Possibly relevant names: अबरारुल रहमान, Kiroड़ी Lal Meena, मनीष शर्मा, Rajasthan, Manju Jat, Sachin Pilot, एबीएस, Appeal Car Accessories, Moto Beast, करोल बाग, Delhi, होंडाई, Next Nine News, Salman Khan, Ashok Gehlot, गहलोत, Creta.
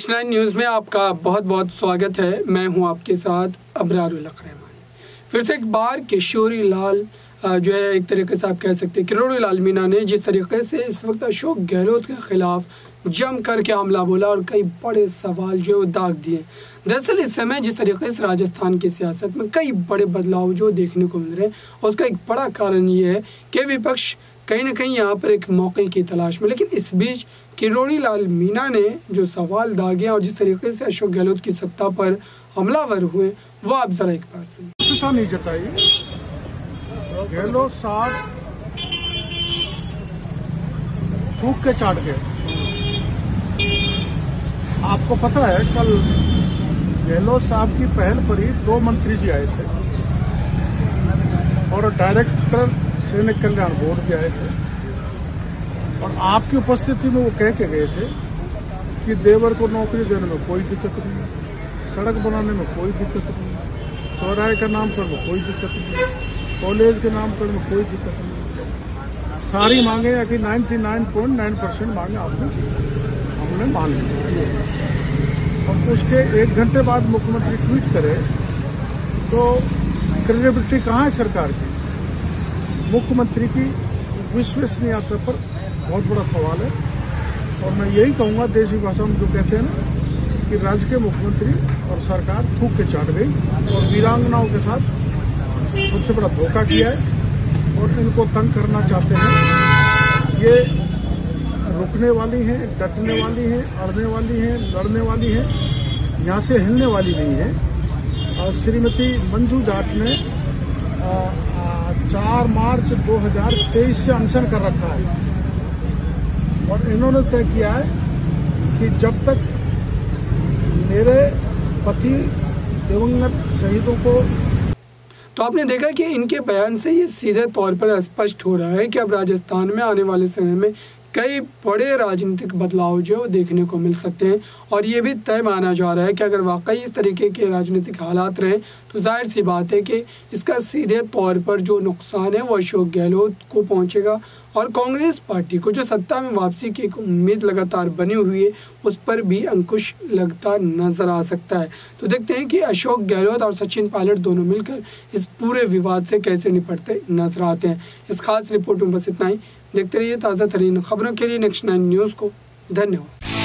Next nine news में आपका बहुत बहुत स्वागत है। मैं हूं आपके साथ अबरारुल रहमान। फिर से एक बार किशोरी लाल जो है एक तरीके से आप कह सकते हैं किरोड़ी लाल मीना ने जिस तरीके से इस वक्त अशोक गहलोत के ख़िलाफ़ जम करके हमला बोला और कई बड़े सवाल जो है वो दाग दिए। दरअसल इस समय जिस तरीके से राजस्थान की सियासत में कई बड़े बदलाव जो देखने को मिल रहे हैं, उसका एक बड़ा कारण ये है कि विपक्ष कहीं ना कहीं यहाँ पर एक मौके की तलाश में। लेकिन इस बीच किरोड़ी लाल मीना ने जो सवाल दागे और जिस तरीके से अशोक गहलोत की सत्ता पर हमलावर हुए, वो आप जरा एक बार सुनिए। नहीं जताइए गहलोत साहब फूंक के चाट गए। आपको पता है कल गहलोत साहब की पहल पर ही 2 मंत्री जी आए थे और डायरेक्टर सैनिक कल्याण बोर्ड के आए थे और आपकी उपस्थिति में वो कह के गए थे कि देवर को नौकरी देने में कोई दिक्कत नहीं, सड़क बनाने में कोई दिक्कत नहीं, चौराहे का नामकरण में कोई दिक्कत नहीं, कॉलेज के नामकरण में कोई दिक्कत नहीं। सारी मांगे या कि 99.9% मांगे हमने मान ली। और उसके 1 घंटे बाद मुख्यमंत्री ट्वीट करे तो क्रेडिबिलिटी कहाँ है सरकार की? मुख्यमंत्री की विश्वसनीयता पर बहुत बड़ा सवाल है। और मैं यही कहूंगा देशी भाषा में जो कहते हैं ना कि राज्य के मुख्यमंत्री और सरकार थूक के चाट गई और वीरांगनाओं के साथ सबसे बड़ा धोखा किया है और इनको तंग करना चाहते हैं। ये रुकने वाली हैं, डटने वाली हैं, अड़ने वाली हैं, लड़ने वाली हैं, यहाँ से हिलने वाली नहीं है। और श्रीमती मंजू जाट ने 4 मार्च 2023 से अनशन कर रखा है और इन्होंने तय किया है कि जब तक मेरे पति दिवंगत शहीदों को। तो आपने देखा कि इनके बयान से ये सीधे तौर पर स्पष्ट हो रहा है कि अब राजस्थान में आने वाले समय में कई बड़े राजनीतिक बदलाव जो देखने को मिल सकते हैं। और ये भी तय माना जा रहा है कि अगर वाकई इस तरीके के राजनीतिक हालात रहे तो जाहिर सी बात है कि इसका सीधे तौर पर जो नुकसान है वो अशोक गहलोत को पहुंचेगा और कांग्रेस पार्टी को जो सत्ता में वापसी की एक उम्मीद लगातार बनी हुई है, उस पर भी अंकुश लगता नजर आ सकता है। तो देखते हैं कि अशोक गहलोत और सचिन पायलट दोनों मिलकर इस पूरे विवाद से कैसे निपटते नजर आते हैं। इस खास रिपोर्ट में बस इतना ही। देखते रहिए ताज़ा तरीन खबरों के लिए नेक्स्ट 9 न्यूज़ को। धन्यवाद।